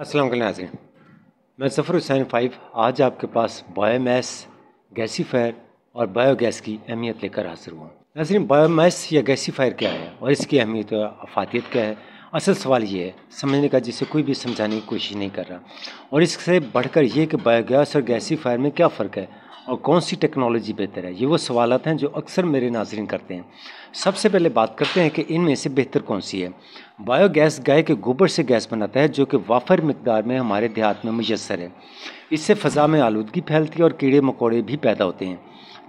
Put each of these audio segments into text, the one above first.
अस्सलाम वालेकुम नाज़रीन, मैं ज़फरहुसैन5 आज आपके पास बायोमैस गैसीफायर और बायोगैस की अहमियत लेकर हाजिर हुआ। नाज़रीन, बायोमैस या गैसीफायर क्या है और इसकी अहमियत और अफादियत क्या है, असल सवाल ये है समझने का, जिसे कोई भी समझाने की कोशिश नहीं कर रहा। और इससे बढ़कर ये कि बायोगैस और गैसीफायर में क्या फ़र्क है और कौन सी टेक्नोलॉजी बेहतर है, ये वो सवालत हैं जो अक्सर मेरे नाज़रीन करते हैं। सबसे पहले बात करते हैं कि इनमें से बेहतर कौन सी है। बायोगैस गाय के गोबर से गैस बनाता है जो कि वाफर मकदार में हमारे देहात में मुयसर है। इससे फ़ज़ा में आलूदगी फैलती है और कीड़े मकोड़े भी पैदा होते हैं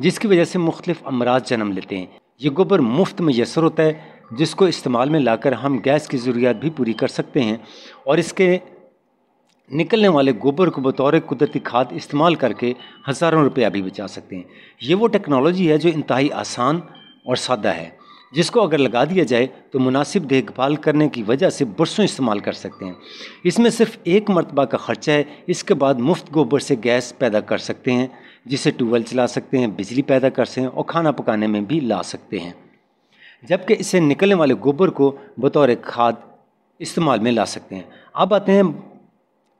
जिसकी वजह से मुख्तलिफ अमराज जन्म लेते हैं। ये गोबर मुफ्त मुयसर होता है जिसको इस्तेमाल में लाकर हम गैस की ज़रूरियात भी पूरी कर सकते हैं और इसके निकलने वाले गोबर को बतौर कुदरती खाद इस्तेमाल करके हज़ारों रुपया भी बचा सकते हैं। ये वो टेक्नोलॉजी है जो इंतहाई आसान और सादा है, जिसको अगर लगा दिया जाए तो मुनासिब देखभाल करने की वजह से बरसों इस्तेमाल कर सकते हैं। इसमें सिर्फ एक मरतबा का ख़र्चा है। इसके बाद मुफ्त गोबर से गैस पैदा कर सकते हैं जिसे ट्यूबवेल चला सकते हैं, बिजली पैदा कर सकते हैं और खाना पकाने में भी ला सकते हैं, जबकि इससे निकलने वाले गोबर को बतौर खाद इस्तेमाल में ला सकते हैं। अब आते हैं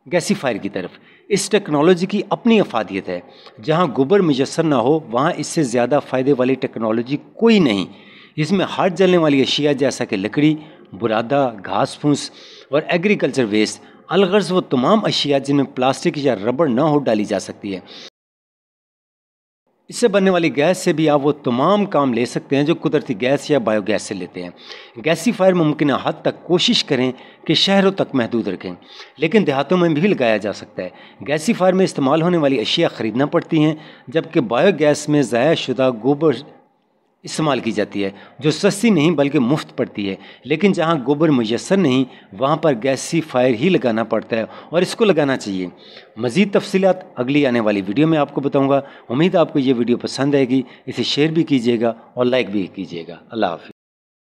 गैसीफायर की तरफ। इस टेक्नोलॉजी की अपनी अफादियत है। जहाँ गोबर मुयसर ना हो वहाँ इससे ज़्यादा फ़ायदे वाली टेक्नोलॉजी कोई नहीं। इसमें हार्ड जलने वाली अशिया जैसा कि लकड़ी, बुरादा, घास फूस और एग्रीकल्चर वेस्ट, अलगर्ज़ वो तमाम अशिया जिनमें प्लास्टिक या रबड़ ना हो, डाली जा सकती है। इससे बनने वाली गैस से भी आप वो तमाम काम ले सकते हैं जो कुदरती गैस या बायोगैस से लेते हैं। गैसीफायर मुमकिन हद तक कोशिश करें कि शहरों तक महदूद रखें, लेकिन देहातों में भी लगाया जा सकता है। गैसीफायर में इस्तेमाल होने वाली अशिया ख़रीदना पड़ती हैं, जबकि बायोगैस में ज़ाया शुदा गोबर इस्तेमाल की जाती है जो सस्ती नहीं बल्कि मुफ्त पड़ती है। लेकिन जहाँ गोबर मुयसर नहीं वहाँ पर गैसीफायर ही लगाना पड़ता है और इसको लगाना चाहिए। मज़ीद तफसीलात अगली आने वाली वीडियो में आपको बताऊँगा। उम्मीद है आपको ये वीडियो पसंद आएगी। इसे शेयर भी कीजिएगा और लाइक भी कीजिएगा। अल्लाह हाफ़िज़।